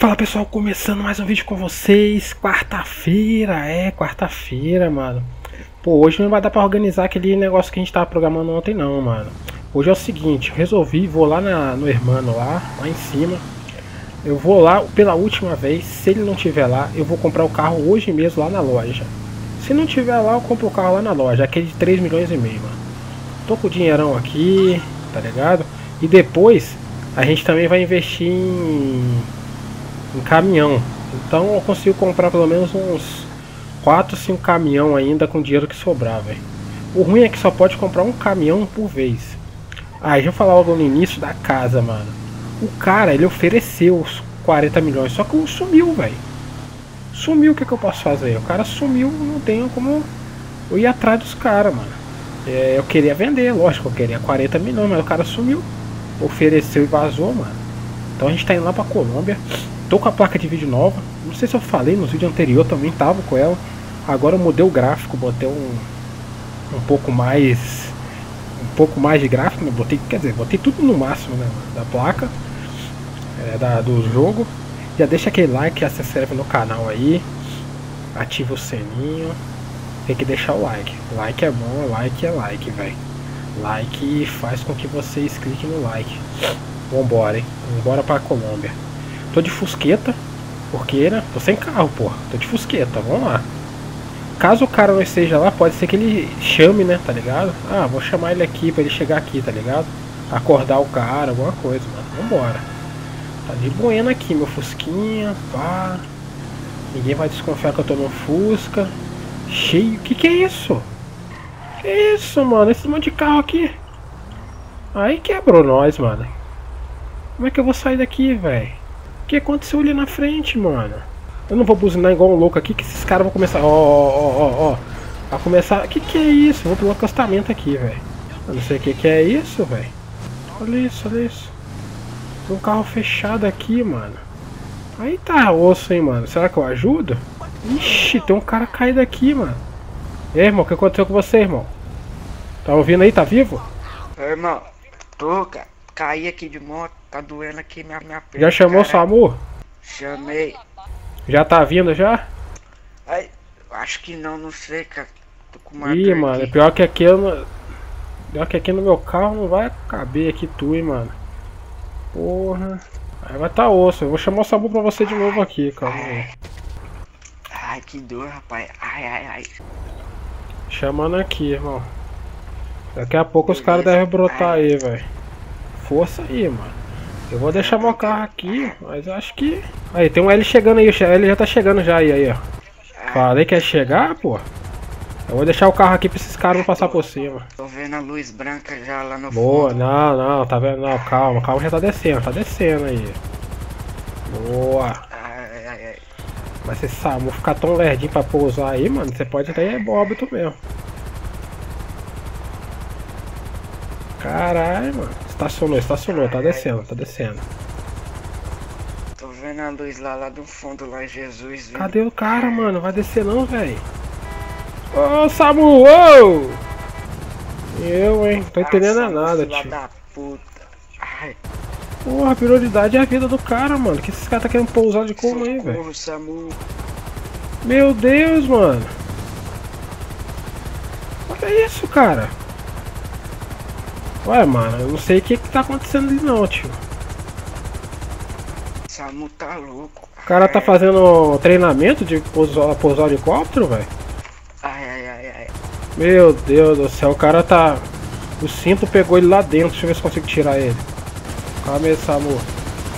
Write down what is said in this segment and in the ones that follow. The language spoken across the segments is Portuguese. Fala pessoal, começando mais um vídeo com vocês, quarta-feira, quarta-feira, mano. Pô, hoje não vai dar pra organizar aquele negócio que a gente tava programando ontem não, mano. Hoje é o seguinte, eu resolvi, vou lá no Hermano lá em cima. Eu vou lá pela última vez, se ele não tiver lá, eu vou comprar o carro hoje mesmo lá na loja. Se não tiver lá, eu compro o carro lá na loja, aquele de 3 milhões e meio, mano. Tô com o dinheirão aqui, tá ligado? E depois, a gente também vai investir em caminhão, então eu consigo comprar pelo menos uns 4, 5 caminhão ainda com o dinheiro que sobrar, velho. O ruim é que só pode comprar um caminhão por vez. Aí já falar logo no início da casa, mano. O cara, ele ofereceu os 40 milhões, só que um sumiu, velho. Sumiu, o que que eu posso fazer? O cara sumiu, não tenho como eu ir atrás dos caras, mano. Eu queria vender, lógico, eu queria 40 milhões, mas o cara sumiu, ofereceu e vazou, mano. Então a gente tá indo lá pra Colômbia. Tô com a placa de vídeo nova, não sei se eu falei nos vídeos anteriores, também tava com ela. Agora eu mudei o gráfico, botei um pouco mais de gráfico, botei, quer dizer, botei tudo no máximo, né, da placa, do jogo. Já deixa aquele like, se inscreve no canal aí, ativa o sininho, tem que deixar o like. Like é bom, like é like, velho. Like faz com que vocês cliquem no like. Vambora, hein, vambora pra Colômbia. Tô de fusqueta, porque, né, tô sem carro, porra, tô de fusqueta, vamos lá. Caso o cara não esteja lá, pode ser que ele chame, né, tá ligado? Ah, vou chamar ele aqui pra ele chegar aqui, tá ligado? Acordar o cara, alguma coisa, mano, vambora. Tá de boena aqui, meu fusquinha, pá. Ninguém vai desconfiar que eu tô no fusca. Cheio, que é isso? Que é isso, mano, esse monte de carro aqui? Aí quebrou nós, mano. Como é que eu vou sair daqui, velho? O que aconteceu ali na frente, mano? Eu não vou buzinar igual um louco aqui, que esses caras vão começar. Ó, ó, ó, ó. A começar. Que é isso? Eu vou pelo acostamento aqui, velho. Eu não sei o que é isso, velho. Olha isso, olha isso. Tem um carro fechado aqui, mano. Aí tá osso, hein, mano. Será que eu ajudo? Ixi, tem um cara caído aqui, mano. E aí, irmão, o que aconteceu com você, irmão? Tá ouvindo aí? Tá vivo? É, irmão. Tô, cara. Caí aqui de moto, tá doendo aqui minha perna. Já chamou o SAMU? Chamei. Já tá vindo já? Ai, acho que não, não sei, cara. Tô com uma dor, mano, aqui. Pior que aqui no meu carro não vai caber aqui tu, hein, mano. Porra. Aí vai tá osso, eu vou chamar o SAMU pra você de novo aqui, calma aí. Ai, que dor, rapaz. Ai, ai, ai. Chamando aqui, irmão. Daqui a pouco os caras devem brotar aí, velho. Força aí, mano. Eu vou deixar meu carro aqui, mas acho que... Aí, tem um L chegando aí, o L já tá chegando já aí, ó. Falei que ia chegar, pô. Eu vou deixar o carro aqui pra esses caras não passar por cima. Tô vendo a luz branca já lá no fundo. Boa, não, não, tá vendo? Não, calma, o carro já tá descendo aí. Boa. Mas você sabe, vou ficar tão lerdinho pra pousar aí, mano. Você pode até ir óbito mesmo. Caralho, mano. Estacionou, tá descendo. Tô vendo a luz lá do fundo, lá em Jesus, viu? Cadê o cara, mano? Vai descer não, velho. Ô, Samu, ô! Eu, hein? Tô entendendo nada, tio. Da puta. Ai. Porra, a prioridade é a vida do cara, mano. Que esses caras tá querendo pousar de como aí, velho? Samu. Meu Deus, mano. Olha isso, cara. Ué, mano, eu não sei o que tá acontecendo ali não, tio. Samu tá louco. O cara tá fazendo treinamento de pousar o helicóptero, velho? Ai, ai, ai, ai. Meu Deus do céu, o cara tá... O cinto pegou ele lá dentro, deixa eu ver se consigo tirar ele. Calma aí, Samu.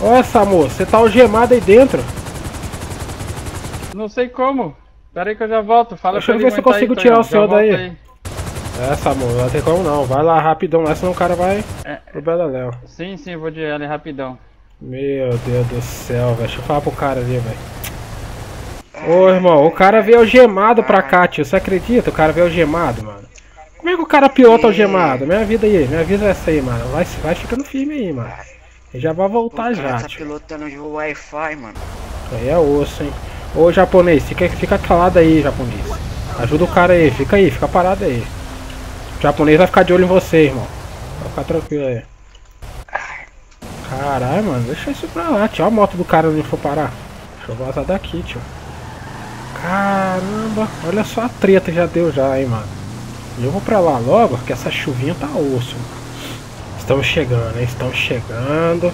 Ó, Samu, você tá algemado aí dentro. Não sei como. Pera aí que eu já volto. Fala. Deixa eu ver se eu consigo tirar o senhor daí. É, Samu, não tem como não, vai lá rapidão lá, senão o cara vai pro beleléu. Sim, sim, vou de ela rapidão. Meu Deus do céu, velho, deixa eu falar pro cara ali, velho. Ô, irmão, o cara veio algemado pra cá, tio, você acredita? O cara veio algemado, mano. Como é que o cara pilota algemado? Minha vida aí, minha avisa essa aí, mano, vai ficando firme aí, mano. Ele já vai voltar já, tio. Pilotando de Wi-Fi, mano. Aí é osso, hein. Ô, japonês, fica calado aí, japonês. Ajuda o cara aí, fica parado aí. O japonês vai ficar de olho em você, irmão. Vai ficar tranquilo aí. Caralho, mano, deixa isso pra lá, tio. Olha a moto do cara onde for parar. Deixa eu vazar daqui, tio. Caramba, olha só a treta que já deu já, hein, mano. E eu vou pra lá logo, que essa chuvinha tá osso. Estamos chegando, hein? Estamos chegando.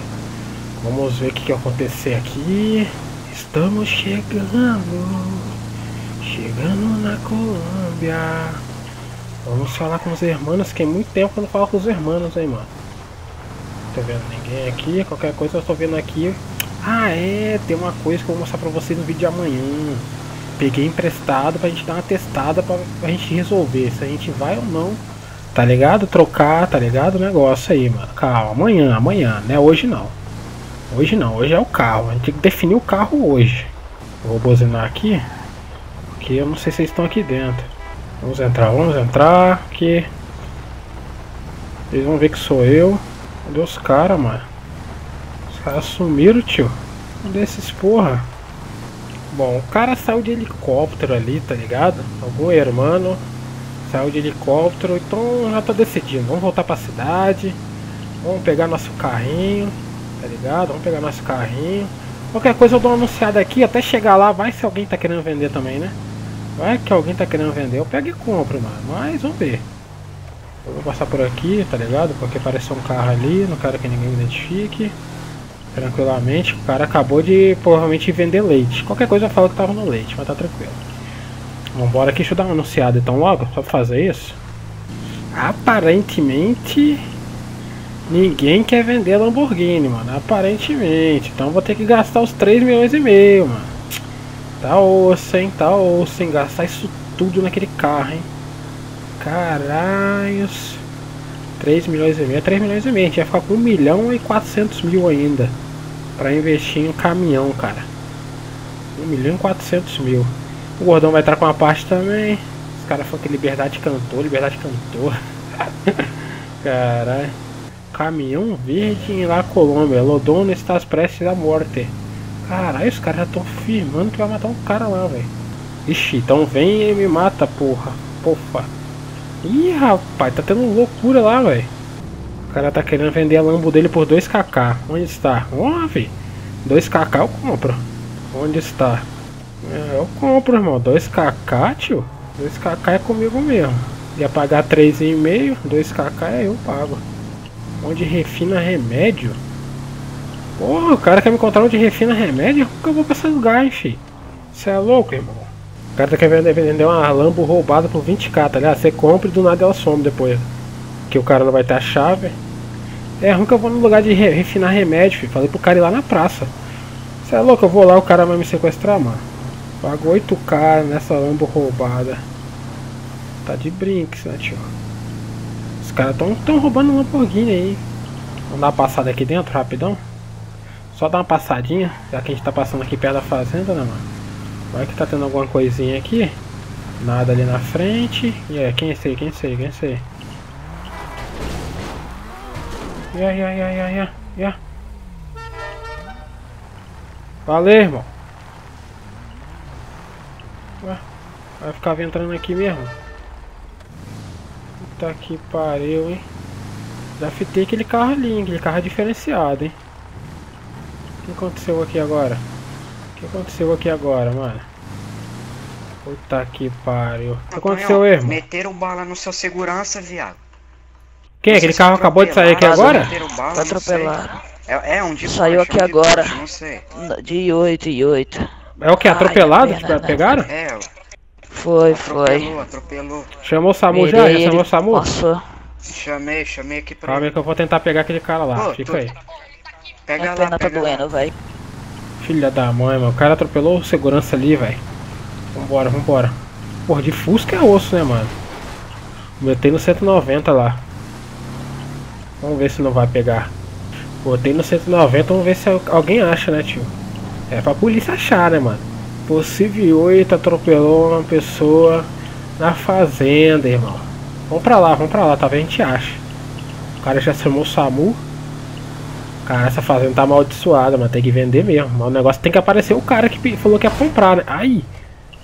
Vamos ver o que vai acontecer aqui. Estamos chegando. Chegando na Colômbia. Vamos falar com os irmãos, que é muito tempo que eu não falo com os irmãos, hein, mano. Não tô vendo ninguém aqui. Qualquer coisa eu tô vendo aqui. Ah, é, tem uma coisa que eu vou mostrar pra vocês no vídeo de amanhã. Peguei emprestado pra gente dar uma testada, pra gente resolver se a gente vai ou não, tá ligado? Trocar, tá ligado? O negócio aí, mano. Calma, amanhã, amanhã, né? Hoje não. Hoje não, hoje é o carro. A gente tem que definir o carro hoje. Eu vou buzinar aqui, porque eu não sei se vocês estão aqui dentro. Vamos entrar aqui. Eles vão ver que sou eu. Cadê os caras, mano? Os caras sumiram, tio. Cadê esses porra? Bom, o cara saiu de helicóptero ali, tá ligado? Algum irmão saiu de helicóptero, então já tá decidido. Vamos voltar pra cidade. Vamos pegar nosso carrinho, tá ligado? Vamos pegar nosso carrinho. Qualquer coisa eu dou uma anunciada aqui, até chegar lá. Vai se alguém tá querendo vender também, né? Vai que alguém tá querendo vender, eu pego e compro, mano. Mas vamos ver. Eu vou passar por aqui, tá ligado? Porque apareceu um carro ali, não quero que ninguém me identifique. Tranquilamente, o cara acabou de provavelmente vender leite. Qualquer coisa eu falo que tava no leite, mas tá tranquilo. Vambora aqui, deixa eu dar uma anunciada então logo, só pra fazer isso. Aparentemente ninguém quer vender Lamborghini, mano. Aparentemente. Então vou ter que gastar os 3,5 milhões, mano. Tá osso, hein? Tá osso, hein? Gastar isso tudo naquele carro, hein? Caralhos. 3,5 milhões, 3,5 milhões, a gente vai ficar com 1.400.000 ainda pra investir em um caminhão, cara. 1.400.000. O gordão vai entrar com uma parte também. Os caras falam que liberdade cantor, liberdade cantor. Caralho. Caminhão verde em La Colômbia. Lodono está às prestes à morte. Caralho, os caras já estão firmando que vai matar um cara lá, velho. Ixi, então vem e me mata, porra. Pofa. Ih, rapaz, tá tendo loucura lá, velho. O cara tá querendo vender a Lambo dele por 2kk. Onde está? Ó, velho. 2kk eu compro. Onde está? É, eu compro, irmão. 2kk, tio. 2kk é comigo mesmo. Ia pagar 3,5, 2kk é eu pago. Onde refina remédio? Porra, o cara quer me encontrar onde refina remédio? Como que eu vou pra esse lugar, hein, filho? Você é louco, irmão? O cara tá querendo vender uma Lambo roubada por 20kk, tá ligado? Você compra e do nada ela some depois. Que o cara não vai ter a chave. É ruim que eu vou no lugar de refinar remédio, filho. Falei pro cara ir lá na praça. Você é louco? Eu vou lá, o cara vai me sequestrar, mano. Pago 8kk nessa Lambo roubada. Tá de brinks, né, tio? Os caras tão roubando Lamborghini aí. Vamos dar uma passada aqui dentro, rapidão. Só dar uma passadinha, já que a gente tá passando aqui perto da fazenda, né, mano? Vai que tá tendo alguma coisinha aqui. Nada ali na frente. E aí, quem é esse aí? Quem é esse aí? Quem é esse aí? E aí. Valeu, irmão. Ué, vai ficar entrando aqui mesmo. Puta que pariu, hein. Já fitei aquele carro ali, aquele carro diferenciado, hein. O que aconteceu aqui agora? O que aconteceu aqui agora, mano? Puta que pariu. O que aconteceu, irmão? Meteram bala no seu segurança, viado. Quem? Aquele carro acabou de sair aqui agora? Tá atropelado. É um de saiu aqui agora. Não sei. De 8 e 8. É o que? Atropelado? Tipo, pegaram? É. Foi. Atropelou. Chamou o Samu já? Já chamou o Samu? Nossa. Chamei aqui pra. Calma aí que eu vou tentar pegar aquele cara lá. Pô, fica aí. Pega lá, tá doendo, velho. Filha da mãe, mano. O cara atropelou o segurança ali, velho. Vambora, vambora. Porra, de Fusca é osso, né, mano? Botei no 190 lá. Vamos ver se não vai pegar. Botei no 190, vamos ver se alguém acha, né, tio? É pra polícia achar, né, mano? Possível 8 atropelou uma pessoa na fazenda, irmão. Vamos pra lá, talvez a gente ache. O cara já chamou o SAMU. Cara, essa fazenda tá amaldiçoada, mano. Tem que vender mesmo. Mas o negócio tem que aparecer o cara que falou que ia comprar, né? Aí.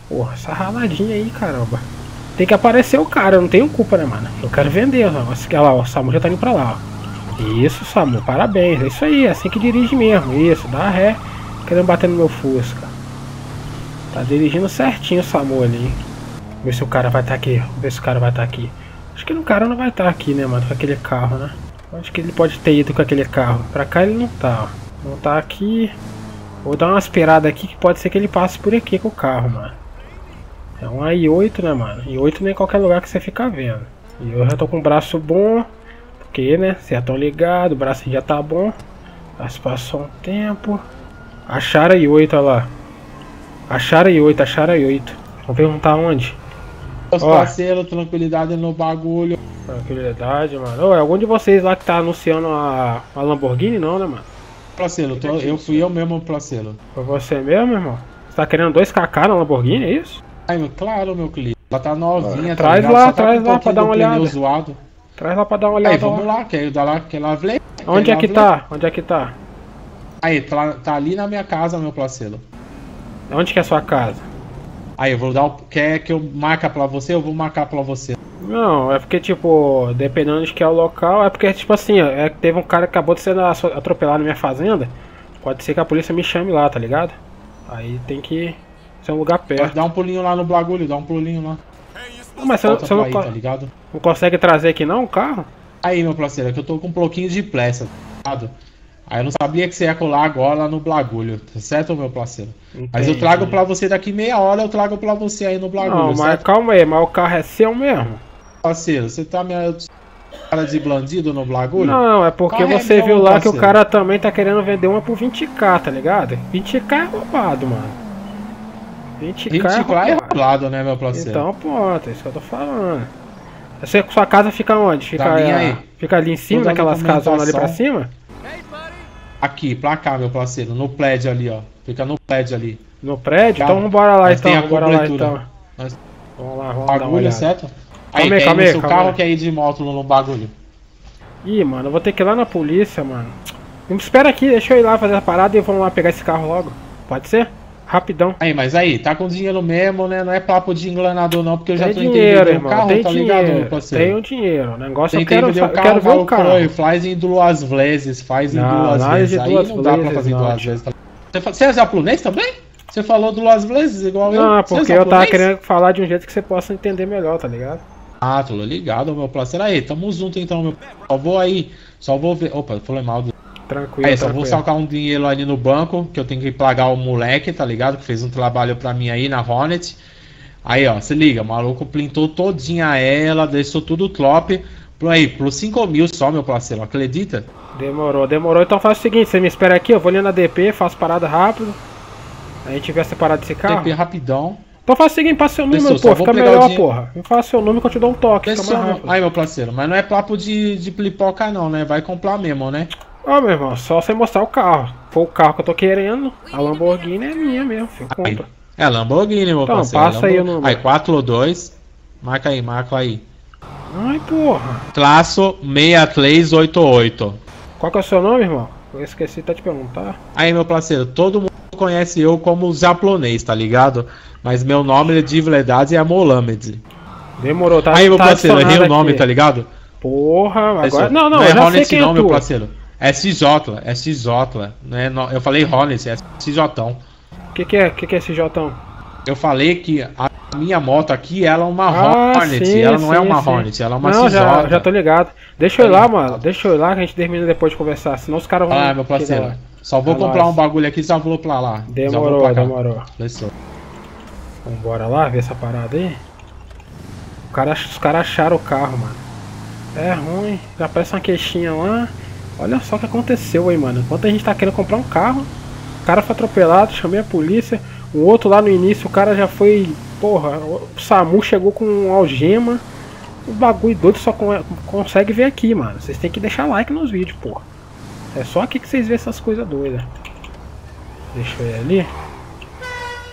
Porra, essa raladinha aí, caramba. Tem que aparecer o cara. Eu não tenho culpa, né, mano? Eu quero vender. Olha lá, ó, o Samu já tá indo pra lá, ó. Isso, Samu, parabéns. É isso aí, é assim que dirige mesmo. Isso, dá ré. Querendo bater no meu Fusca. Tá dirigindo certinho o Samu ali. Vamos ver se o cara vai estar aqui. Vamos ver se o cara vai estar aqui. Acho que o cara não vai estar aqui, né, mano? Com aquele carro, né? Acho que ele pode ter ido com aquele carro. Pra cá ele não tá, ó. Não tá aqui. Vou dar uma aspirada aqui que pode ser que ele passe por aqui com o carro, mano. É um i8, né, mano? i8 nem em qualquer lugar que você fica vendo. E eu já tô com o braço bom. Porque, né? Vocês já estão ligados. O braço já tá bom. Mas passou um tempo. Acharam i8, olha lá. Acharam i8, acharam i8. Vamos perguntar onde? Os parceiros, tranquilidade no bagulho. Tranquilidade, mano. Ô, é algum de vocês lá que tá anunciando a Lamborghini, não, né, mano? Placelo, eu fui eu mesmo, Placelo. Foi você mesmo, irmão? Você tá querendo 2kk na Lamborghini, é isso? Ai, claro, meu cliente. Ela tá novinha, tá ligado? Traz lá pra dar uma olhada. Traz lá pra dar uma olhada. Aí, vamos lá, quer dar lá aquela vlei? Onde é que tá? Onde é que tá? Aí, tá ali na minha casa, meu Placelo. Onde que é a sua casa? Aí, eu vou dar o... Quer que eu marque pra você? Eu vou marcar pra você. Não, é porque, tipo, dependendo de que é o local, é porque, tipo assim, é que teve um cara que acabou de ser atropelado na minha fazenda. Pode ser que a polícia me chame lá, tá ligado? Aí tem que ser um lugar perto. Dá um pulinho lá no bagulho, dá um pulinho lá. Não, mas você não, aí, tá ligado? Não consegue trazer aqui não o carro? Aí, meu parceiro, é que eu tô com um pouquinho de pressa, tá ligado? Aí eu não sabia que você ia colar agora lá no bagulho, certo, meu parceiro? Entendi. Mas eu trago pra você daqui meia hora, eu trago pra você aí no bagulho. Não, mas certo? Calma aí, mas o carro é seu mesmo? Parceiro, você tá me... cara de blandido no bagulho? Não, é porque carro você é viu lá parceiro. Que o cara também tá querendo vender uma por 20kk, tá ligado? 20kk é roubado, mano. 20kk é roubado, né, meu parceiro? Então, pronto, é isso que eu tô falando. Sua casa fica onde? Fica ali em cima, toda daquelas casonas ali pra cima? Aqui, pra cá, meu parceiro, no prédio ali, ó. Fica no prédio ali. No prédio? Calma. Então vambora lá, então. Vambora lá, então. Nós... Vamos lá, vamos bagulho, dar uma certo? Aí, calma aí. Seu carro quer ir de moto no bagulho. Ih, mano, eu vou ter que ir lá na polícia, mano. Me espera aqui, deixa eu ir lá fazer a parada e vamos lá pegar esse carro logo. Pode ser? Rapidão. Aí, mas aí, tá com dinheiro mesmo, né? Não é papo de englanador, não, porque eu já tô entendendo o carro, tá ligado, parceiro? Tem o dinheiro, o negócio eu quero ver o carro. Faz em duas vezes, Aí não dá pra fazer duas vezes. Você é japonês também? Você falou duas vezes igual eu? Não, porque eu tava querendo falar de um jeito que você possa entender melhor, tá ligado? Ah, tô ligado, meu parceiro. Aí, tamo junto então, meu. Só vou aí, só vou ver. Opa, falei mal do. Tranquilo, aí, só vou sacar um dinheiro ali no banco, que eu tenho que pagar o moleque, tá ligado? Que fez um trabalho pra mim aí na Hornet. Aí, ó, se liga, o maluco plintou todinha ela, deixou tudo top. Aí, por 5 mil só, meu parceiro, acredita? Demorou. Então faz o seguinte, você me espera aqui, eu vou ali na DP, faço parada rápido. A gente vai separar desse carro. DP rapidão. Então faz o seguinte, passa seu número, pô, fica melhor, porra. Me fala seu número que eu te dou um toque. Aí, meu parceiro, mas não é papo de plipoca não, né? Vai comprar mesmo, né? Ó, meu irmão, só você mostrar o carro. Foi o carro que eu tô querendo, a Lamborghini é minha mesmo, filho. Compra. É a Lamborghini, meu parceiro. Então, passa aí o número. Aí, 4 ou 2. Marca aí. Ai, porra. Traço 6388. Qual que é o seu nome, irmão? Eu esqueci até de perguntar. Aí, meu parceiro, todo mundo conhece eu como japonês, tá ligado? Mas meu nome de verdade é Mohamed. Demorou, tá? Aí, meu parceiro, errei o nome, tá ligado? Porra, agora... Não, eu já sei quem é meu parceiro. É Cisotla, né? Eu falei Hornet, é Cisotão. O que é Cisotão? Eu falei que a minha moto aqui, ela é uma Hornet, sim, ela não é uma Hornet, ela é uma Cisotla. Não, já tô ligado. Deixa eu ir lá, mano, que a gente termina depois de conversar, senão os caras vão... Ah, meu parceiro, só vou comprar um bagulho aqui e já vou pra lá. Demorou. Vambora lá, ver essa parada aí. Os caras acharam o carro, mano. É ruim, já parece uma queixinha lá. Olha só o que aconteceu aí, mano. Enquanto a gente tá querendo comprar um carro, o cara foi atropelado, chamei a polícia. O outro lá no início, o cara já foi... Porra, o SAMU chegou com um algema. O bagulho doido só consegue ver aqui, mano. Vocês tem que deixar like nos vídeos, porra. É só aqui que vocês vê essas coisas doidas. Deixa eu ir ali.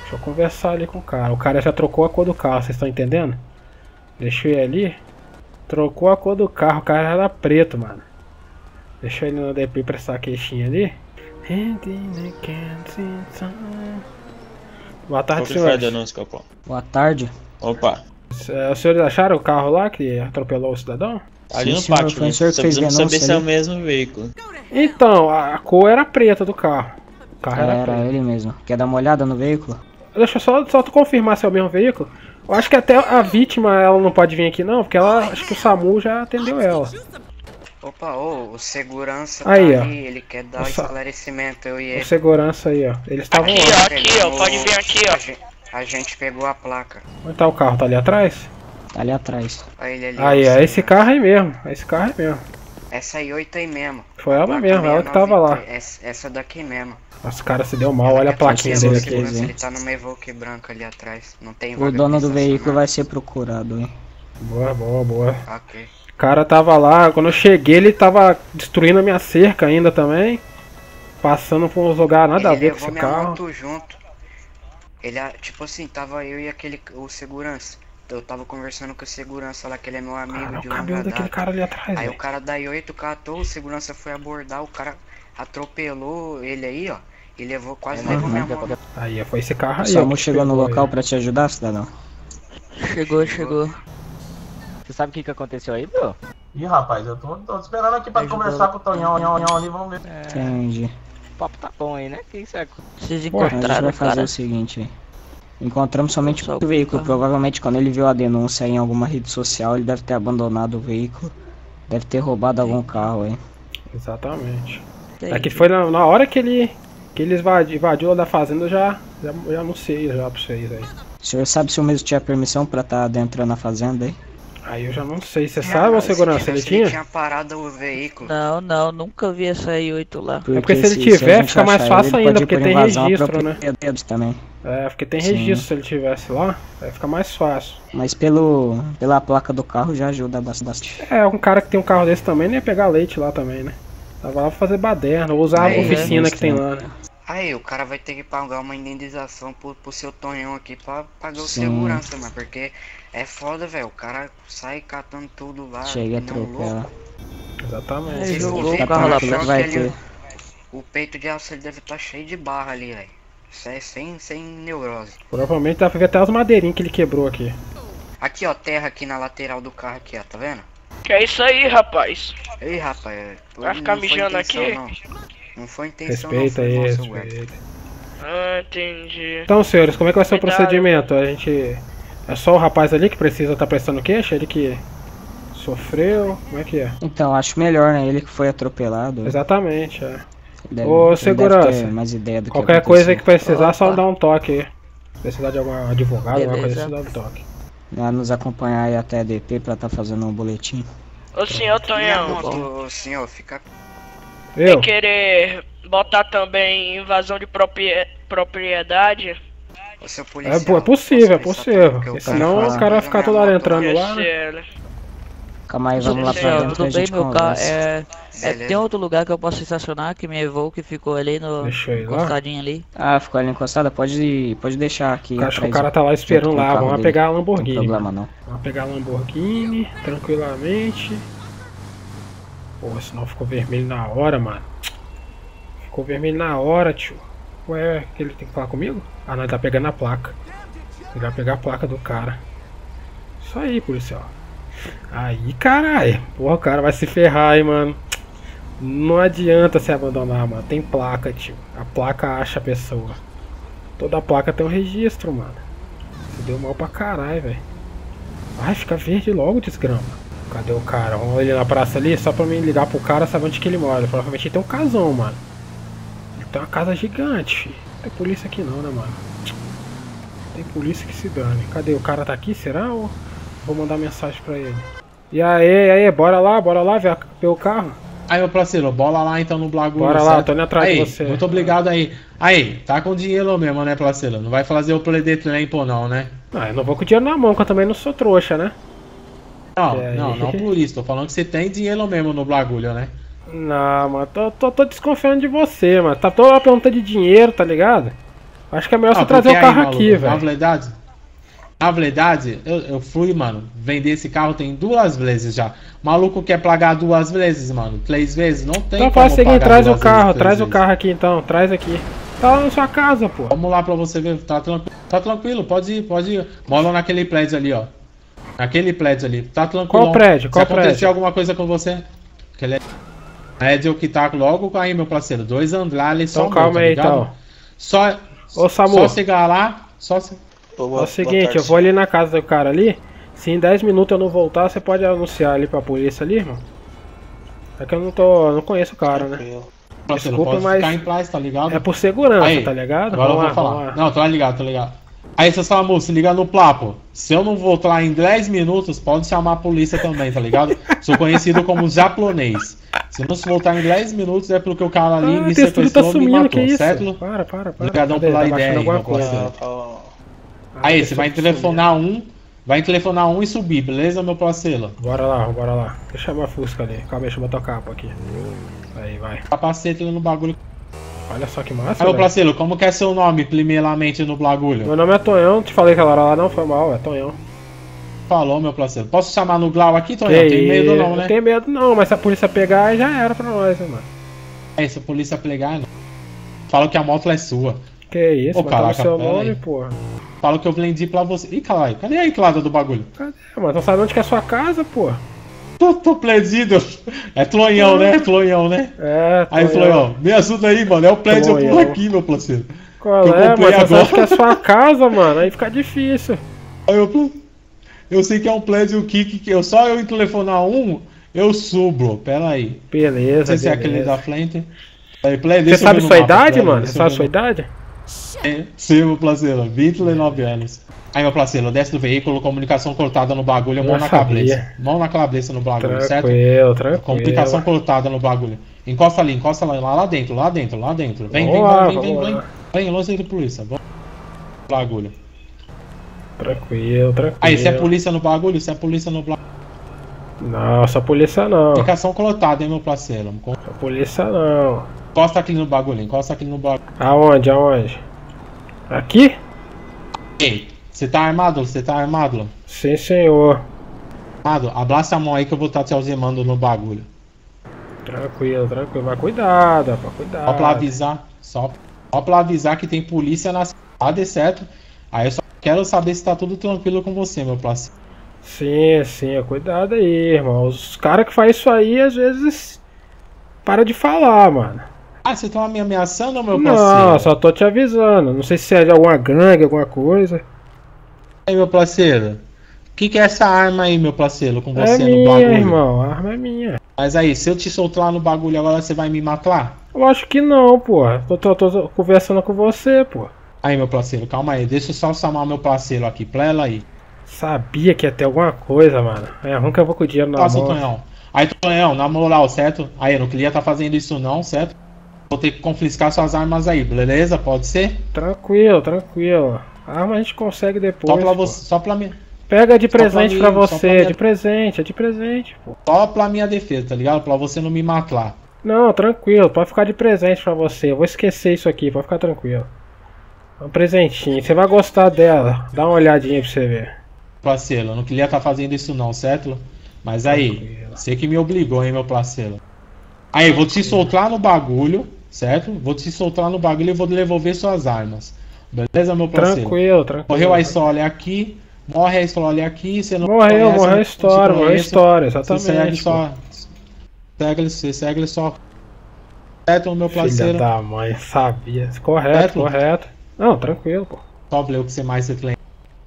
Deixa eu conversar ali com o cara. O cara já trocou a cor do carro, vocês estão entendendo? Deixa eu ir ali. Trocou a cor do carro, o cara já era preto, mano. Deixa ele na DP pra essa queixinha ali. Boa tarde, senhores. Boa tarde. Opa. Os senhores acharam o carro lá que atropelou o cidadão? A gente não bate, né? Só precisamos saber se é o mesmo veículo. Então, a cor era preta do carro. O carro era ele mesmo. Quer dar uma olhada no veículo? Deixa eu só tu confirmar se é o mesmo veículo. Eu acho que até a vítima, ela não pode vir aqui não, porque ela, acho que o SAMU já atendeu ela. Opa, o segurança aí, tá aí, ele quer dar esclarecimento, eu e ele. O segurança aí, ó. Eles estavam aqui, ó, pode vir aqui, ó. A gente pegou a placa. Onde tá o carro? Tá ali atrás? Tá ali atrás. Aí, ele ali, aí ó, esse carro aí mesmo, esse carro aí mesmo. Essa aí, 8 aí mesmo. Foi ela mesmo, ela que tava lá. Essa daqui mesmo. Nossa, o cara se deu mal, olha a plaquinha dele aqui. Ele tá numa Evoque branca ali atrás, não tem vaga. O dono do veículo vai ser procurado, hein. Boa, boa, boa. Ok. O cara tava lá, quando eu cheguei ele tava destruindo a minha cerca ainda também. Passando por uns lugares nada a ver com esse carro. Ele levou minha moto junto. Ele, tipo assim, tava eu e aquele, o segurança. Eu tava conversando com o segurança lá, que ele é meu amigo de longa data. Cara ali atrás, aí o cara da I8 catou, o segurança foi abordar, o cara atropelou ele aí, ó. E levou, quase levou minha moto. Aí, foi esse carro aí. O Samu chegou no local pra te ajudar, cidadão? Chegou. Você sabe o que aconteceu aí, pô? Ih, rapaz, eu tô esperando aqui pra conversar com o Tonhão ali, vamos ver. Entendi. O papo tá bom aí, né? Quem sabe? Vocês encontraram, a gente vai fazer o seguinte aí. Encontramos somente o veículo, provavelmente quando ele viu a denúncia em alguma rede social, ele deve ter abandonado o veículo, deve ter roubado algum carro aí. Exatamente. É que foi na hora que ele invadiu da fazenda, eu já anunciei já pra vocês aí. O senhor sabe se o mesmo tinha permissão pra estar adentrando na fazenda aí? Aí eu já não sei, você sabe, ô segurança, ele tinha? Ele tinha parado o veículo. Não, nunca vi essa I8 lá. Porque é porque se ele tiver, fica mais fácil ainda, porque tem registro, né? Também. É, porque tem registro, sim. Se ele tivesse lá, vai ficar mais fácil. Mas pela placa do carro já ajuda bastante. É, um cara que tem um carro desse também não ia pegar leite lá também, né? Tava lá pra fazer baderna, ou usar a oficina que tem lá, né? Aí, o cara vai ter que pagar uma indenização pro seu Tonhão aqui pra pagar o segurança, mano, porque é foda, velho, o cara sai catando tudo lá. Chega a trocar. Exatamente. Se jogou o carro lá pra vai ter. O peito de aço deve estar cheio de barra ali, velho. Isso é sem neurose. Provavelmente dá pra ver até as madeirinhas que ele quebrou aqui. Aqui, ó, terra aqui na lateral do carro aqui, ó, tá vendo? Que é isso aí, rapaz? Ei, rapaz, vai ficar mijando aqui? Não foi intenção, respeita não, foi aí, respeita. Entendi. Então, senhores, como é que vai ser o procedimento? A gente... É só o rapaz ali que precisa estar prestando queixa? Ele que sofreu? Como é que é? Então, acho melhor, né? Ele que foi atropelado. Exatamente, é. Ô, segurança, mais ideia do qualquer que coisa que precisar, só dá um toque aí. Se precisar de algum advogado, alguma coisa, só dá um toque. Vai nos acompanhar aí até a DP pra estar fazendo um boletim. Ô, senhor Tonhão. Ô, senhor, fica... Sem querer botar também invasão de propriedade. Policial, é possível. Senão o cara vai ficar toda hora entrando lá. Né? Calma aí, vamos lá pra dentro. Tudo bem, meu carro. Tem outro lugar que eu posso estacionar que me evou, que ficou ali no encostadinho ali. Ah, ficou ali encostada? Pode deixar aqui. Acho que o cara tá lá esperando lá. Vamos pegar a Lamborghini. Não tem problema, não. Vamos pegar a Lamborghini tranquilamente. Pô, senão ficou vermelho na hora, mano. Ficou vermelho na hora, tio. Ué, que ele tem que falar comigo? Ah, não, ele tá pegando a placa. Ele vai pegar a placa do cara. Isso aí, policial. Aí, caralho. Porra, o cara vai se ferrar, hein, mano. Não adianta se abandonar, mano. Tem placa, tio. A placa acha a pessoa. Toda placa tem um registro, mano. Se deu mal pra caralho, velho. Ai, fica verde logo, desgrama. Cadê o cara? Vamos ele na praça ali, só pra me ligar pro cara, saber onde que ele mora. Provavelmente ele tem um casão, mano. Ele tem uma casa gigante, filho. Não tem polícia aqui não, né, mano? Tem polícia que se dane. Cadê? O cara tá aqui, será? Ou vou mandar mensagem pra ele? E aí, bora lá ver o carro. Aí, meu parceiro, bola lá então no bagulho. Bora lá, tô indo atrás de você. Muito obrigado aí. Aí, tá com dinheiro mesmo, né, parceiro? Não vai fazer o pledetrem, pô, não, né? Não, eu não vou com dinheiro na mão, que eu também não sou trouxa, né? Não por isso, tô falando que você tem dinheiro mesmo no bagulho, né? Não, mano, tô desconfiando de você, mano. Tá toda a pergunta de dinheiro, tá ligado? Acho que é melhor você trazer o carro aqui, velho. Na verdade, eu fui, mano, vender esse carro tem 2 vezes já. Maluco quer pagar 2 vezes, mano, 3 vezes, não tem. Então faz o seguinte, traz o carro aqui então, traz aqui. Tá lá na sua casa, pô. Vamos lá pra você ver, tá tranquilo, pode ir. Moram naquele prédio ali, ó. Aquele prédio ali. Tá tranquilo. Qual prédio? Qual prédio? Se acontecer alguma coisa com você... Aquele prédio que tá logo aí, meu parceiro. 2 andares só. Então calma aí, então. Só... Ô, Samu. Só chegar lá... Só... É o seguinte, eu vou ali na casa do cara ali. Se em 10 minutos eu não voltar, você pode anunciar ali pra polícia ali, irmão? É que eu não tô... não conheço o cara, né? Você desculpa, não pode ficar em paz, tá ligado? É por segurança, aí, tá ligado? Agora vamos eu vou lá, falar. Não, tô ligado, tô ligado. Aí, seu Samu, se liga no papo. Se eu não voltar em 10 minutos, pode chamar a polícia também, tá ligado? Sou conhecido como japonês. Se não se voltar em 10 minutos, é porque o cara ali me sequestrou e me matou, que isso? Certo? Para. Obrigadão pela ideia, irmão. Aí, você vai telefonar um. Vai telefonar um e subir, beleza, meu parceiro? Bora lá, bora lá. Deixa eu chamar a Fusca ali. Calma aí, deixa eu botar o capa aqui. Aí, vai. Capacete no bagulho. Olha só que massa, meu parceiro, como que é seu nome, primeiramente, no bagulho? Meu nome é Tonhão. Te falei que ela era lá, não foi mal, é Tonhão. Falou, meu parceiro. Posso chamar no Glau aqui, Tonhão? Tem medo não, né? Não tem medo não, mas se a polícia pegar, já era pra nós, né, mano? É, se a polícia pegar, não. Fala que a moto é sua. Que isso, oh, mano, o seu nome, aí, porra. Fala que eu vendi pra você. Ih, caralho, cadê a entrada do bagulho? Cadê, mano? Não sabe onde que é a sua casa, pô? Tô perdido. É Tonhão, né? É Tonhão, né? É, Tonhão. Aí, Tonhão, me ajuda aí, mano. É o prédio eu pulo aqui, meu parceiro. Qual eu é, mano? Você acha que é a sua casa, mano? Aí fica difícil. Aí eu sei que é um prédio que eu só eu telefonar um, eu subo. Pera aí. Beleza, não sei se é aquele da frente. Aí, você sabe sua idade, mano? Você sabe sua idade? Sim, meu parceiro, 29 anos. Aí, meu parceiro, desce do veículo, comunicação cortada no bagulho, mão na cabeça. Mão na cabeça no bagulho, certo? Tranquilo. Comunicação cortada no bagulho. Encosta ali, encosta lá dentro, lá dentro, lá dentro. Vem. Vem, longe da polícia. Vamos no bagulho. Tranquilo. Aí, se é polícia no bagulho, se é polícia no bagulho. Não, essa polícia não. Comunicação cortada, hein, meu parceiro. Essa polícia não. Encosta aqui no bagulho, encosta aqui no bagulho. Aonde, aonde? Aqui? Ei, você tá armado? Você tá armado? Sim, senhor. Armado? Abraça a mão aí que eu vou estar te algemando no bagulho. Tranquilo, tranquilo. Mas cuidado, rapaz, cuidado. Só pra avisar, só pra avisar que tem polícia na cidade, certo? Aí eu só quero saber se tá tudo tranquilo com você, meu parceiro. Sim, cuidado aí, irmão. Os caras que fazem isso aí, às vezes, para de falar, mano. Ah, você tá me ameaçando, meu parceiro? Não, só tô te avisando. Não sei se é de alguma gangue, alguma coisa. Aí, meu parceiro, o que é essa arma aí, meu parceiro, com você no bagulho? É minha, irmão, a arma é minha. Mas aí, se eu te soltar no bagulho agora, você vai me matar? Eu acho que não, porra. Tô conversando com você, porra. Aí, meu parceiro, calma aí. Deixa eu só chamar meu parceiro aqui, pra ela aí. Sabia que ia ter alguma coisa, mano. É ruim que eu vou com o dinheiro na mão. Tonhão. Aí, Tonhão, na moral, certo? Aí, eu não queria tá fazendo isso não, certo? Vou ter que confiscar suas armas aí, beleza? Pode ser? Tranquilo, tranquilo. A arma a gente consegue depois. Só pra você, só pra mim. Pega de presente pra você, de presente, é de presente, pô. Só pra minha defesa, tá ligado? Pra você não me matar. Não, tranquilo, pode ficar de presente pra você. Eu vou esquecer isso aqui, pode ficar tranquilo. Um presentinho, você vai gostar dela. Dá uma olhadinha pra você ver. Parceiro, eu não queria estar fazendo isso não, certo? Mas aí, você que me obrigou, hein, meu parceiro. Aí, vou te soltar no bagulho, certo? Vou te soltar no bagulho e vou devolver suas armas. Beleza, meu parceiro? Tranquilo, tranquilo. Morreu a história aqui, morre a história aqui, você não morreu, morreu a história, morreu a história, exatamente. Você segue só... Segue só... Certo, meu parceiro? Filha da mãe, sabia. Correto, certo? Correto. Não, tranquilo, pô. Só ver o que você mais se lembra.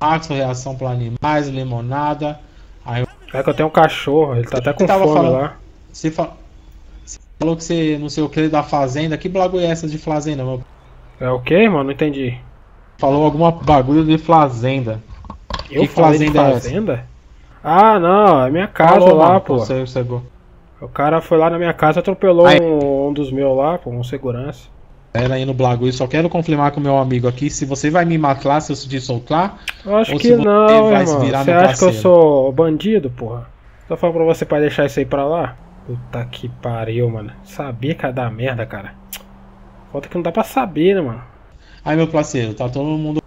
Max, reação para animais, limonada. Aí... É que eu tenho um cachorro, ele tá até com fome falando, lá. Você falou que você não sei o que da fazenda. Que bagulho é essa de fazenda, meu? É o que, mano? Não entendi. Falou alguma bagulho de fazenda. Eu que fazenda de fazenda? É essa? Ah, não, é minha casa falou, lá, mano, pô. Você o cara foi lá na minha casa, atropelou um dos meus lá, pô, um segurança. Era aí no bagulho, só quero confirmar com meu amigo aqui se você vai me matar se eu te soltar. Eu acho que não, irmão. Você acha que eu sou bandido, porra? Só falo pra você pra deixar isso aí pra lá. Puta que pariu, mano. Sabia que ia dar merda, cara. Falta que não dá pra saber, né, mano? Aí, meu parceiro, tá todo mundo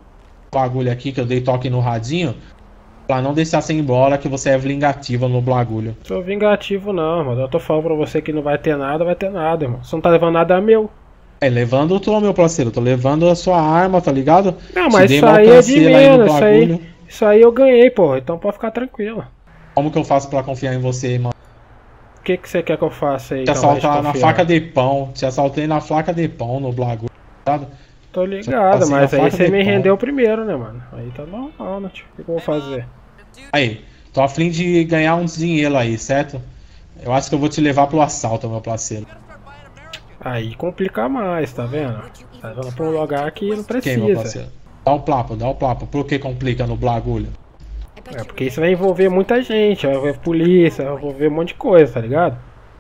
bagulho aqui que eu dei toque no radinho. Pra não deixar você embora que você é vingativa no bagulho. Não sou vingativo, não, mano. Eu tô falando pra você que não vai ter nada, irmão. Você não tá levando nada meu. É, levando o teu, meu parceiro, tô levando a sua arma, tá ligado? Não, mas isso aí é de menos, isso aí. Isso aí eu ganhei, pô. Então pode ficar tranquilo. Como que eu faço pra confiar em você, irmão? O que que você quer que eu faça aí? Te assaltar na faca de pão. Te assaltei na faca de pão no blago. Tô ligado, mas aí você me rendeu primeiro, né, mano? Aí tá normal, né, tio? O que eu vou fazer? Aí, tô a fim de ganhar uns dinheiro aí, certo? Eu acho que eu vou te levar pro assalto, meu parceiro. Aí complica mais, tá vendo? Tá vendo pra um lugar que não precisa. Dá um papo, por que complica no bagulho? É porque isso vai envolver muita gente, vai envolver polícia, vai envolver um monte de coisa, tá ligado?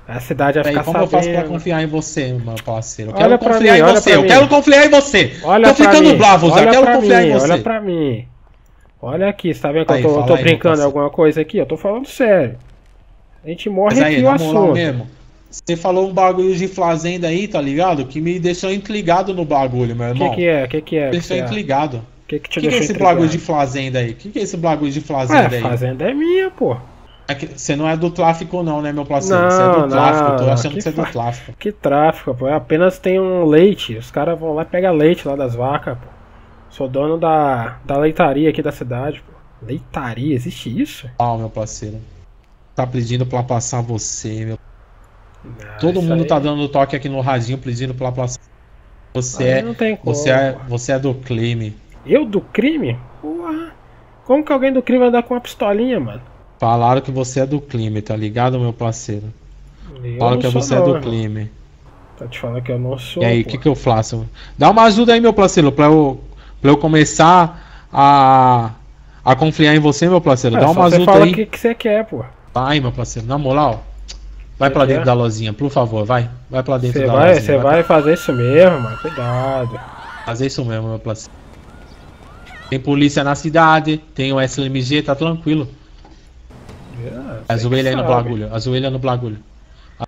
A cidade vai ficar sabendo. Como eu faço pra confiar em você, meu parceiro? Eu quero confiar em você, eu quero confiar em você! Tô ficando bravo, Zé, eu quero confiar em você! Olha pra mim, olha aqui, você tá vendo que eu tô brincando em alguma coisa aqui? Eu tô falando sério. A gente morre aqui o assunto. Você falou um bagulho de fazenda aí, tá ligado? Que me deixou intrigado no bagulho, meu irmão. O que que é? Deixou intrigado. O que que é esse bagulho de fazenda aí? O que é esse bagulho de fazenda aí? A fazenda é minha, pô. Você não é do tráfico não, né, meu parceiro? Você é do tráfico, tô achando que você é do tráfico. Que tráfico, pô? Eu apenas tem um leite. Os caras vão lá e pegam leite lá das vacas, pô. Sou dono da leitaria aqui da cidade, pô. Leitaria? Existe isso? Ah, meu parceiro. Tá pedindo pra passar você, meu. Ah, todo mundo tá dando toque aqui no radinho, pedindo pra passar. Você é do crime. Eu do crime? Porra. Como que alguém do crime vai andar com uma pistolinha, mano? Falaram que você é do crime, tá ligado, meu parceiro? Falaram que você é do crime. Tá te falando que eu não sou. E aí, o que eu faço? Dá uma ajuda aí, meu parceiro, pra eu começar a confiar em você, meu parceiro. Dá uma ajuda aí. Fala o que você quer, pô. Vai, meu parceiro, na moral. Vai pra dentro da lozinha, por favor, vai. Vai pra dentro da lozinha. Você vai fazer isso mesmo, mano. Cuidado. Fazer isso mesmo, meu parceiro. Tem polícia na cidade, tem o SLMG, tá tranquilo. Ajoelha aí no bagulho, ajoelha no bagulho.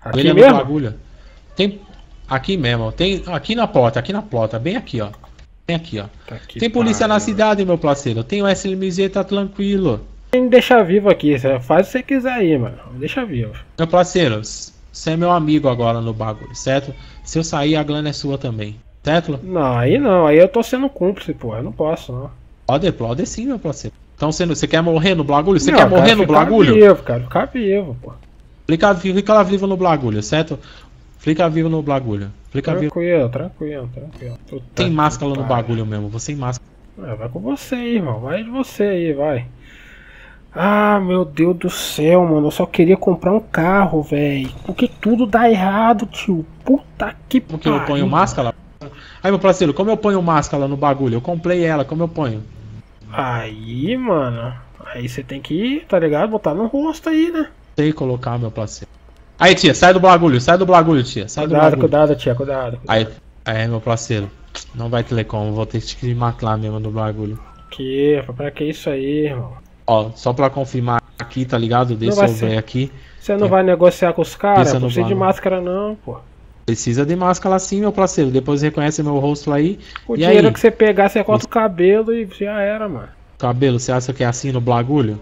Ajoelha no bagulho. Tem aqui mesmo, tem aqui na porta, bem aqui, ó. Bem aqui, ó. Tem polícia na cidade, meu parceiro. Tem o SLMG, tá tranquilo. Me deixa vivo aqui, faz o que você quiser aí, mano. Me deixa vivo. Meu parceiro, você é meu amigo agora no bagulho, certo? Se eu sair, a grana é sua também, certo? Não, aí não, aí eu tô sendo cúmplice, pô, eu não posso, não. Pode sim, meu parceiro. Então você quer morrer no bagulho? Você quer morrer no bagulho? Vivo, cara, ficar vivo, pô. Fica vivo no bagulho, certo? Fica vivo no bagulho. Tranquilo. Tem máscara no bagulho mesmo, você sem máscara. Vai com você aí, irmão, vai de você aí, vai. Ah, meu Deus do céu, mano, eu só queria comprar um carro, velho. Porque tudo dá errado, tio. Puta que pariu. Porque eu ponho máscara? Aí, meu parceiro, como eu ponho máscara no bagulho? Eu comprei ela, como eu ponho? Aí, mano, aí você tem que ir, tá ligado? Botar no rosto aí, né? Sei colocar, meu parceiro. Aí, tia, sai do bagulho, tia. Sai do bagulho. Cuidado, tia, cuidado. Aí, meu parceiro, não vai ter como, vou ter que te matar mesmo no bagulho. Pra que isso aí, irmão? Ó, só pra confirmar aqui, tá ligado? Deixa eu ver aqui. Você não vai negociar com os caras? Não precisa de máscara não, pô. Precisa de máscara sim, meu parceiro. Depois reconhece meu rosto aí. O dinheiro que você pegar, você corta o cabelo e já era, mano. Cabelo, você acha que é assim no bagulho?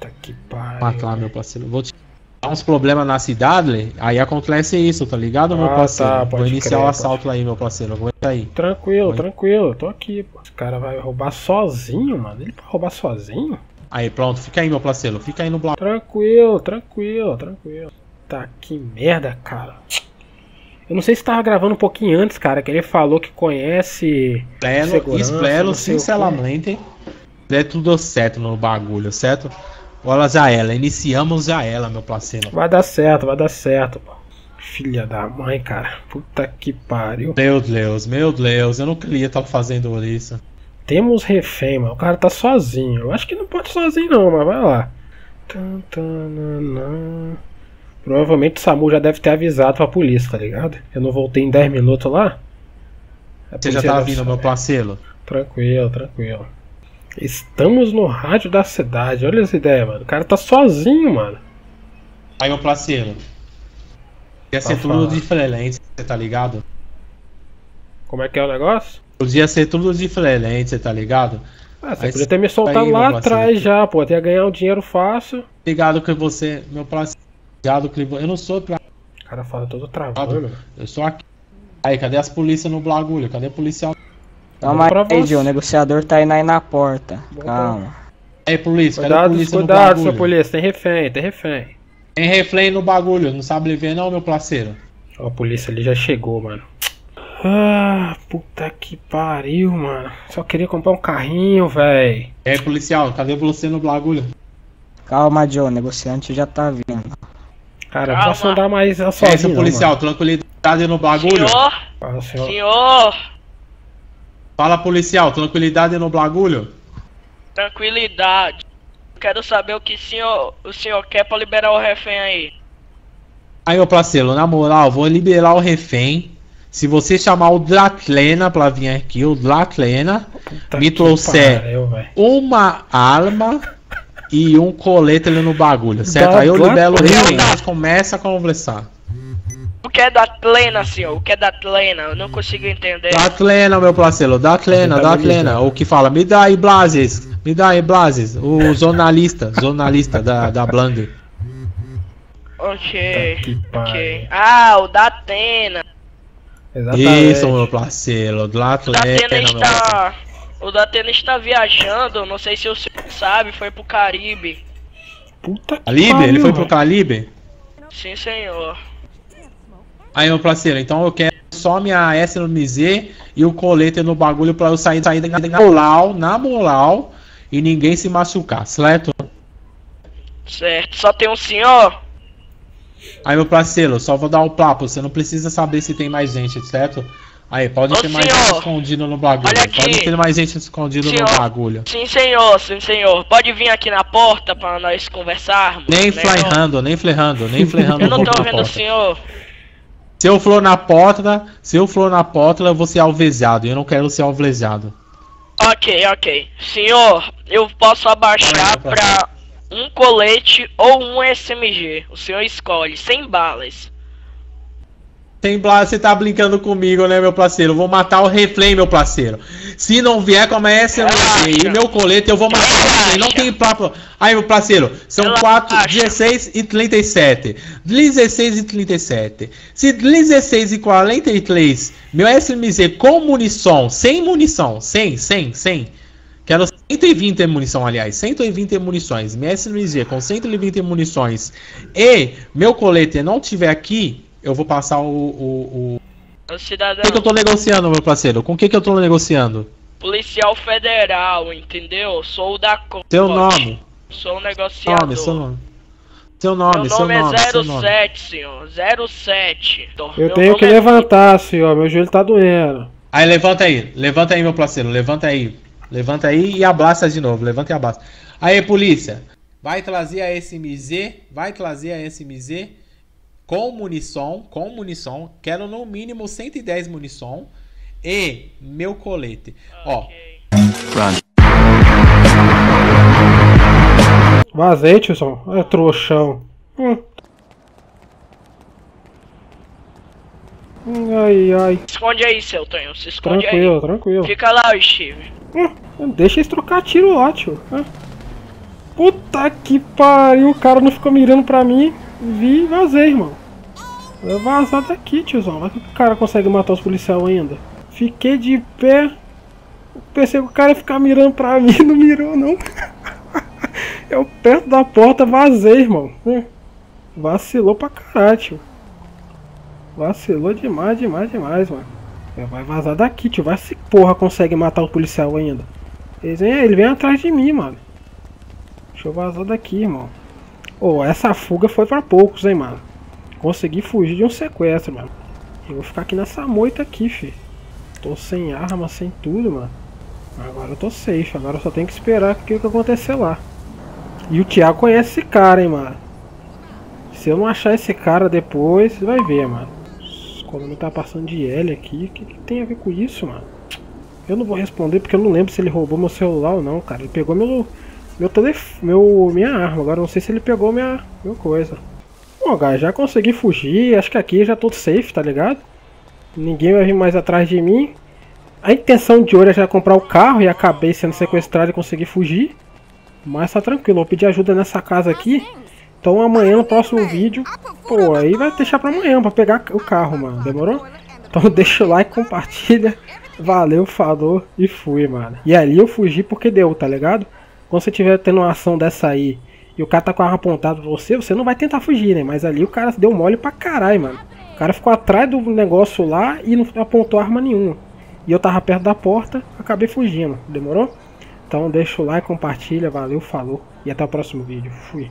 Tá que pariu. Matar, meu parceiro. Vou te dar uns problemas na cidade, aí acontece isso, tá ligado, meu parceiro? Tá, vou iniciar o assalto aí, meu parceiro. Aguenta aí. Tranquilo, tranquilo. Tô aqui, pô. Esse cara vai roubar sozinho, mano. Ele vai roubar sozinho? Aí, pronto, fica aí, meu parceiro, fica aí no bloco. Tranquilo, tranquilo, tranquilo. Tá, que merda, cara. Eu não sei se tava gravando um pouquinho antes, cara, que ele falou que conhece. Espero, sinceramente, é tudo certo no bagulho, certo? Olha já ela, iniciamos já ela, meu parceiro. Vai dar certo, pô. Filha da mãe, cara. Puta que pariu. Meu Deus, eu não queria estar fazendo isso. Temos refém, mano. O cara tá sozinho. Eu acho que não pode sozinho não, mas vai lá. Provavelmente o Samu já deve ter avisado pra polícia, tá ligado? Eu não voltei em 10 minutos lá. Você já tá vindo, meu parceiro? Tranquilo, tranquilo. Estamos no rádio da cidade. Olha essa ideia, mano. O cara tá sozinho, mano. Aí, meu parceiro. Ia ser tudo diferente, você tá ligado? Como é que é o negócio? Podia ser tudo diferente, você tá ligado? Ah, você podia ter me soltado lá atrás já, pô. Até ganhar um dinheiro fácil. Obrigado que você, meu parceiro. Obrigado que eu não sou pra... O cara fala todo travado. Eu sou aqui. Aí, cadê as polícias no bagulho? Cadê o policial? Calma aí, Gil. O negociador tá aí na porta. Calma. Aí, polícia, cuidado, cadê a polícia? Cuidado, sua polícia, tem refém, tem refém. Tem refém no bagulho, não sabe ver não, meu parceiro? Ó, a polícia ali já chegou, mano. Ah, puta que pariu, mano. Só queria comprar um carrinho, velho. É, policial, cadê você no bagulho? Calma, John, o negociante já tá vindo. Cara, calma. Posso andar mais a sua vida, policial, mano. Tranquilidade no bagulho. Senhor! Fala, senhor. Senhor! Fala, policial, tranquilidade no bagulho. Tranquilidade. Quero saber o senhor quer pra liberar o refém aí. Aí, meu parceiro, na moral, vou liberar o refém. Se você chamar o Draclena pra vir aqui, o Draclena me trouxer uma arma e um colete ali no bagulho, certo? Aí eu libero o refém, nós começa a conversar. O que é Draclena, senhor? O que é Draclena? Eu não consigo entender. Draclena, meu parceiro, Draclena, Draclena. O que fala? Me dá aí, Blazes. Me dá aí, Blazes. O jornalista, jornalista da Blangue. Ok, ok. Ah, o da Atena. Exatamente. Isso, meu parceiro, o Datena está viajando, não sei se o senhor sabe, foi pro Caribe. Puta que pariu, ele foi pro Caribe? Sim, senhor. Aí, meu parceiro, então eu quero só minha S no MZ e o colete no bagulho pra eu sair na moral e ninguém se machucar, certo? Certo, só tem um senhor? Aí, meu parceiro, só vou dar um papo, você não precisa saber se tem mais gente, certo? Aí, pode ter mais gente escondida no bagulho, pode ter mais gente escondida no bagulho. Sim, senhor, pode vir aqui na porta pra nós conversarmos. Nem flerrando, nem flerrando, nem flerrando. Eu não tô vendo o senhor. Se eu for na porta, eu vou ser alvejado, eu não quero ser alvejado. Ok, ok. Senhor, eu posso abaixar pra... um colete ou um SMG, o senhor escolhe, sem balas. Sem balas, você tá brincando comigo, né, meu parceiro? Eu vou matar o refém, meu parceiro. Se não vier com a SMG e meu colete, eu vou matar o refém. Não tem papo. Aí, meu parceiro, são 16h37. 16h37. Se 16h43, meu SMG com munição, sem. Quero 120 munição, aliás, 120 munições, minha SMG com 120 munições e meu colete não tiver aqui, eu vou passar o cidadão. Com que eu tô negociando, meu parceiro? Com que eu tô negociando? Policial Federal, entendeu? Sou o da Copa. Seu nome? Sou o negociador. Nome, seu nome. Seu nome, meu seu nome. Meu nome é 07, senhor, 07. Eu tenho que levantar, senhor, meu joelho tá doendo. Aí, levanta aí, meu parceiro, levanta aí. Levanta aí e abraça de novo, levanta e abraça. Aí, polícia, vai trazer a SMZ, com munição, quero no mínimo 110 munição e meu colete. Okay. Ó. Vazei, tiozão, é trouxão. Ai, ai. Esconde aí, seu Tonhão, se esconde aí. Tranquilo. Fica lá, Steve. Deixa eles trocar tiro lá, tio. Puta que pariu, o cara não ficou mirando pra mim. Vi e vazei, irmão. Vou vazar daqui, tiozão. Vai que o cara consegue matar os policiais ainda. Fiquei de pé. Pensei que o cara ia ficar mirando pra mim, não mirou, não. Eu perto da porta, vazei, irmão. Vacilou pra caralho, tio. Vacilou demais, mano. Vai vazar daqui, tio. Vai se porra consegue matar o policial ainda. Ele vem atrás de mim, mano. Deixa eu vazar daqui, irmão. Oh, essa fuga foi pra poucos, hein, mano. Consegui fugir de um sequestro, mano. Eu vou ficar aqui nessa moita aqui, fi. Tô sem arma, sem tudo, mano. Agora eu tô safe. Agora eu só tenho que esperar o que acontecer lá. E o Thiago conhece esse cara, hein, mano. Se eu não achar esse cara depois, vai ver, mano. Quando ele tá passando de L aqui, o que tem a ver com isso, mano? Eu não vou responder porque eu não lembro se ele roubou meu celular ou não, cara. Ele pegou minha arma, agora não sei se ele pegou minha coisa. Bom, cara, já consegui fugir, acho que aqui já tô safe, tá ligado? Ninguém vai vir mais atrás de mim. A intenção de hoje era já comprar o carro e acabei sendo sequestrado e consegui fugir. Mas tá tranquilo, eu pedi ajuda nessa casa aqui. Então amanhã no próximo vídeo, pô, aí vai deixar pra amanhã pra pegar o carro, mano, demorou? Então deixa o like, compartilha, valeu, falou e fui, mano. E ali eu fugi porque deu, tá ligado? Quando você tiver tendo uma ação dessa aí e o cara tá com a arma apontada pra você, você não vai tentar fugir, né? Mas ali o cara deu mole pra caralho, mano. O cara ficou atrás do negócio lá e não apontou arma nenhuma. E eu tava perto da porta, acabei fugindo. Demorou? Então deixa o like, compartilha, valeu, falou. E até o próximo vídeo. Fui.